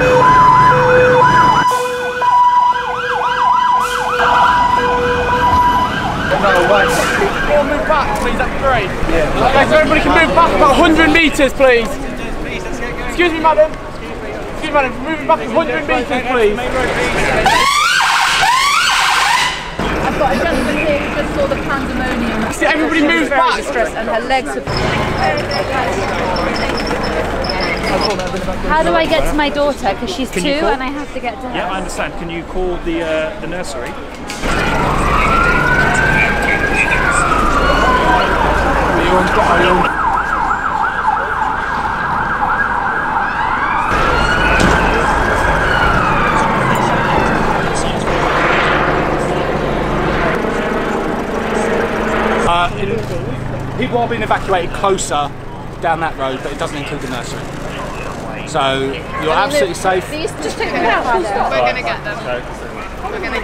Everyone move back, please, that's great. Yeah. Okay, so everybody can move back about 100 metres, please. Excuse me, madam. Excuse me, madam, moving back 100 metres, please. I've got a gentleman here who just saw the pandemonium. See, everybody moves back. And her legs are... How do I get to my daughter? Because she's 2 and I have to get to her. Yeah, I understand. Can you call the nursery? People are being evacuated closer down that road, but it doesn't include the nursery. So you're absolutely safe. Just take them out. We're going to get them. We're going to get them.